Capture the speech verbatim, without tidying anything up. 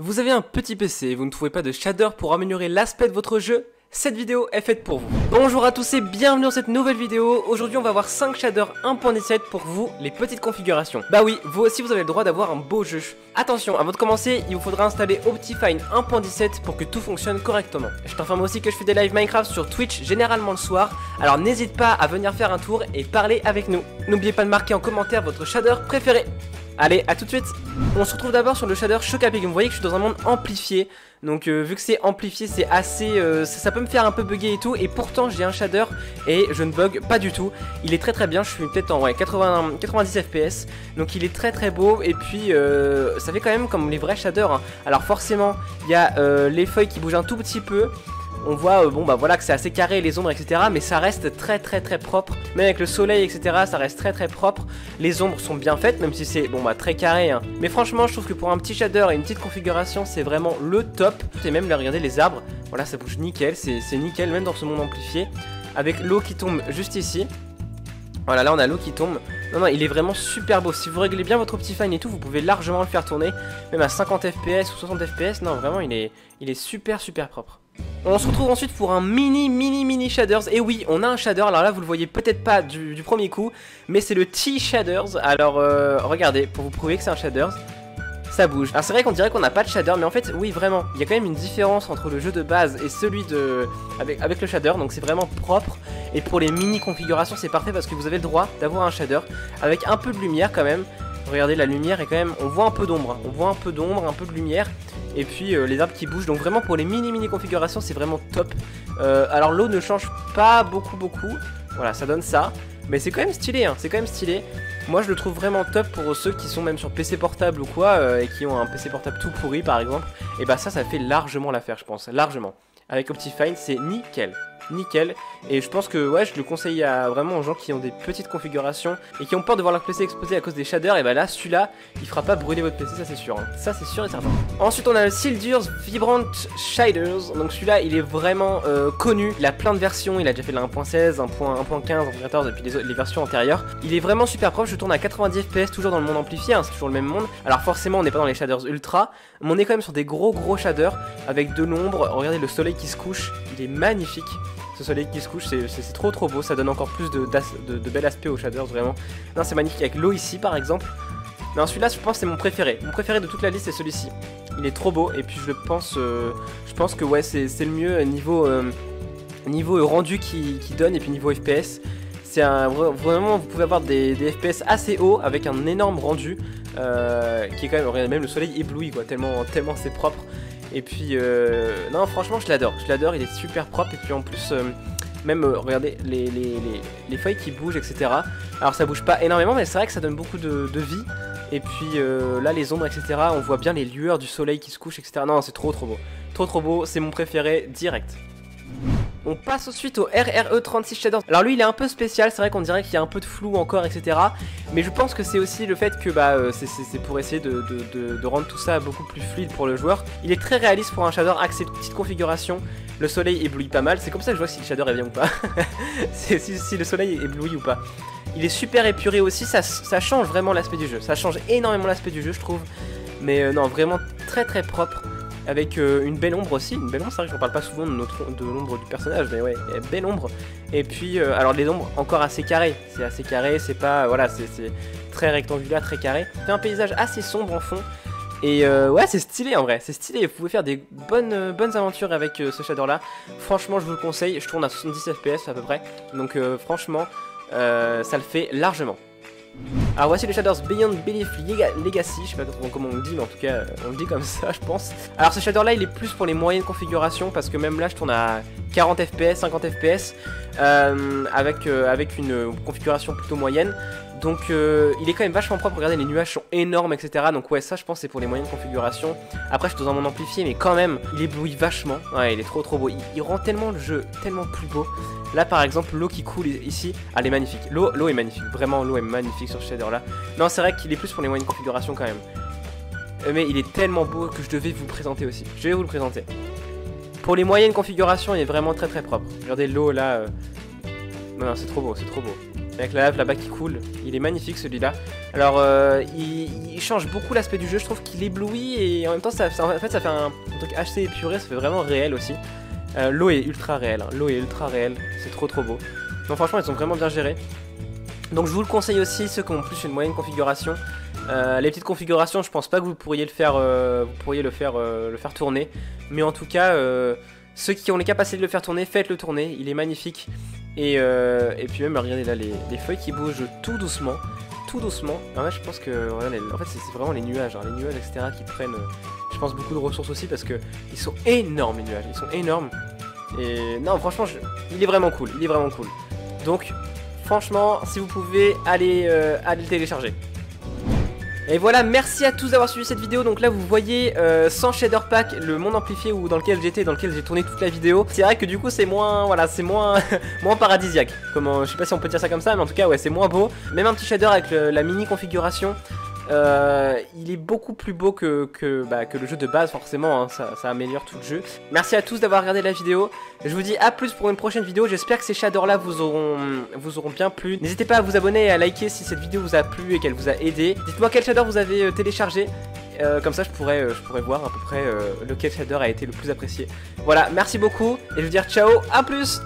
Vous avez un petit P C et vous ne trouvez pas de shader pour améliorer l'aspect de votre jeu? Cette vidéo est faite pour vous. Bonjour à tous et bienvenue dans cette nouvelle vidéo. Aujourd'hui on va voir cinq shaders un point dix-sept pour vous, les petites configurations. Bah oui, vous aussi vous avez le droit d'avoir un beau jeu. Attention, avant de commencer, il vous faudra installer Optifine un point dix-sept pour que tout fonctionne correctement. Je t'informe aussi que je fais des lives Minecraft sur Twitch, généralement le soir. Alors n'hésite pas à venir faire un tour et parler avec nous. N'oubliez pas de marquer en commentaire votre shader préféré. Allez, à tout de suite. On se retrouve d'abord sur le shader Chocapic. Vous voyez que je suis dans un monde amplifié. Donc euh, vu que c'est amplifié, c'est assez... Euh, ça, ça peut me faire un peu bugger et tout. Et pourtant j'ai un shader et je ne bug pas du tout. Il est très très bien, je suis peut-être en ouais, quatre-vingts, quatre-vingt-dix F P S. Donc il est très très beau. Et puis euh, ça fait quand même comme les vrais shaders hein. Alors forcément il y a euh, les feuilles qui bougent un tout petit peu. On voit euh, bon bah voilà que c'est assez carré les ombres etc. Mais ça reste très très très propre. Même avec le soleil etc ça reste très très propre. Les ombres sont bien faites même si c'est bon bah très carré hein. Mais franchement je trouve que pour un petit shader et une petite configuration c'est vraiment le top. Et même là regardez les arbres. Voilà ça bouge nickel, c'est nickel même dans ce monde amplifié. Avec l'eau qui tombe juste ici. Voilà là on a l'eau qui tombe. Non non il est vraiment super beau. Si vous réglez bien votre petit fan et tout vous pouvez largement le faire tourner. Même à cinquante F P S ou soixante F P S. Non vraiment il est, il est super super propre. On se retrouve ensuite pour un mini mini mini shaders. Et oui on a un shader, alors là vous le voyez peut-être pas du, du premier coup. Mais c'est le T shaders. Alors euh, regardez pour vous prouver que c'est un shaders. Ça bouge. Alors c'est vrai qu'on dirait qu'on n'a pas de shader mais en fait oui vraiment il y a quand même une différence entre le jeu de base et celui de avec, avec le shader. Donc c'est vraiment propre. Et pour les mini configurations c'est parfait parce que vous avez le droit d'avoir un shader avec un peu de lumière quand même. Regardez la lumière est quand même, on voit un peu d'ombre hein. On voit un peu d'ombre, un peu de lumière. Et puis euh, les arbres qui bougent, donc vraiment pour les mini mini configurations c'est vraiment top. euh, Alors l'eau ne change pas beaucoup beaucoup. Voilà ça donne ça. Mais c'est quand même stylé hein, c'est quand même stylé. Moi je le trouve vraiment top pour ceux qui sont même sur P C portable ou quoi euh, et qui ont un P C portable tout pourri par exemple. Et bah ça ça fait largement l'affaire je pense, largement. Avec Optifine c'est nickel, nickel. Et je pense que ouais je le conseille à, vraiment aux gens qui ont des petites configurations et qui ont peur de voir leur P C exploser à cause des shaders. Et bah là celui-là il fera pas brûler votre P C, ça c'est sûr hein. Ça c'est sûr et certain. Ensuite on a le Sildur's Vibrant Shaders. Donc celui-là il est vraiment euh, connu. Il a plein de versions, il a déjà fait de la un point seize, un point quinze, un point quatorze et puis les, les versions antérieures. Il est vraiment super proche, je tourne à quatre-vingt-dix F P S toujours dans le monde amplifié hein, c'est toujours le même monde. Alors forcément on n'est pas dans les shaders ultra mais on est quand même sur des gros gros shaders avec de l'ombre. Regardez le soleil qui se couche, il est magnifique. Ce soleil qui se couche c'est trop trop beau, ça donne encore plus de, de, de bel aspect aux shaders vraiment. Non c'est magnifique avec l'eau ici par exemple. Non celui-là je pense c'est mon préféré, mon préféré de toute la liste c'est celui-ci. Il est trop beau et puis je pense, euh, je pense que ouais c'est le mieux niveau, euh, niveau rendu qui, qui donne et puis niveau F P S. C'est un, vraiment vous pouvez avoir des, des F P S assez hauts avec un énorme rendu euh, qui est quand même, même le soleil ébloui quoi tellement, tellement c'est propre. Et puis euh, non franchement je l'adore, je l'adore, il est super propre et puis en plus euh, même euh, regardez les, les, les, les feuilles qui bougent etc. Alors ça bouge pas énormément mais c'est vrai que ça donne beaucoup de, de vie. Et puis euh, là les ombres etc on voit bien les lueurs du soleil qui se couche etc. Non c'est trop trop beau, trop trop beau, c'est mon préféré direct. On passe ensuite au R R E trente-six-Shader. Alors lui il est un peu spécial, c'est vrai qu'on dirait qu'il y a un peu de flou encore etc. Mais je pense que c'est aussi le fait que bah, c'est pour essayer de, de, de, de rendre tout ça beaucoup plus fluide pour le joueur. Il est très réaliste pour un shader axé petite configuration. Le soleil éblouit pas mal, c'est comme ça que je vois si le shader est bien ou pas. si, si le soleil éblouit ou pas. Il est super épuré aussi, ça, ça change vraiment l'aspect du jeu. Ça change énormément l'aspect du jeu je trouve. Mais euh, non vraiment très très propre. Avec euh, une belle ombre aussi, une belle ombre, c'est vrai que j'en parle pas souvent de, de l'ombre du personnage, mais ouais, belle ombre. Et puis, euh, alors les ombres encore assez carrées, c'est assez carré, c'est pas, euh, voilà, c'est très rectangulaire, très carré. C'est un paysage assez sombre en fond, et euh, ouais, c'est stylé en vrai, c'est stylé, vous pouvez faire des bonnes, euh, bonnes aventures avec euh, ce shader-là. Franchement, je vous le conseille, je tourne à soixante-dix F P S à peu près, donc euh, franchement, euh, ça le fait largement. Alors voici les shaders Beyond Belief Legacy, je sais pas comment on le dit mais en tout cas on le dit comme ça je pense. Alors ce shader là il est plus pour les moyennes configurations parce que même là je tourne à quarante F P S, cinquante F P S euh, avec, euh, avec une configuration plutôt moyenne. Donc euh, il est quand même vachement propre, regardez les nuages sont énormes etc. Donc ouais ça je pense c'est pour les moyennes configurations. Après je suis dans un monde amplifié mais quand même il éblouit vachement, ouais il est trop trop beau, il, il rend tellement le jeu tellement plus beau. Là par exemple l'eau qui coule ici, elle est magnifique, l'eau est magnifique, vraiment l'eau est magnifique sur ce shader là. Non c'est vrai qu'il est plus pour les moyennes configurations quand même. Mais il est tellement beau que je devais vous le présenter aussi, je vais vous le présenter. Pour les moyennes configurations il est vraiment très très propre, regardez l'eau là. Euh... Non, non c'est trop beau, c'est trop beau. avec la lave là-bas qui coule. Il est magnifique celui-là. Alors euh, il, il change beaucoup l'aspect du jeu, je trouve qu'il éblouit et en même temps ça, ça, en fait, ça fait un, un truc assez épuré, ça fait vraiment réel aussi. Euh, l'eau est ultra réelle, hein. L'eau est ultra réelle, c'est trop trop beau. Donc franchement ils sont vraiment bien gérés. Donc je vous le conseille aussi, ceux qui ont plus une moyenne configuration. Euh, les petites configurations, je pense pas que vous pourriez le faire, euh, vous pourriez le faire, euh, le faire tourner. Mais en tout cas, euh, ceux qui ont les capacités de le faire tourner, faites-le tourner. Il est magnifique. Et, euh, et puis même, regardez là les, les feuilles qui bougent tout doucement, tout doucement. Alors là, je pense que, regardez, en fait, c'est vraiment les nuages, hein, les nuages, et cetera, qui prennent, euh, je pense, beaucoup de ressources aussi parce que ils sont énormes les nuages, ils sont énormes. Et non, franchement, je, il est vraiment cool, il est vraiment cool. Donc, franchement, si vous pouvez, allez, euh, allez le télécharger. Et voilà, merci à tous d'avoir suivi cette vidéo. Donc là vous voyez euh, sans shader pack le monde amplifié où dans lequel j'étais, dans lequel j'ai tourné toute la vidéo. C'est vrai que du coup c'est moins, voilà, c'est moins moins paradisiaque. Comment, je sais pas si on peut dire ça comme ça, mais en tout cas ouais, c'est moins beau. Même un petit shader avec le, la mini configuration, euh, il est beaucoup plus beau que que, bah, que le jeu de base forcément. Hein, ça, ça améliore tout le jeu. Merci à tous d'avoir regardé la vidéo. Je vous dis à plus pour une prochaine vidéo. J'espère que ces shaders là vous auront vous auront bien plu. N'hésitez pas à vous abonner et à liker si cette vidéo vous a plu et qu'elle vous a aidé. Dites-moi quel shader vous avez téléchargé. Euh, comme ça je pourrais euh, je pourrais voir à peu près euh, lequel shader a été le plus apprécié. Voilà, merci beaucoup et je vous dis ciao, à plus.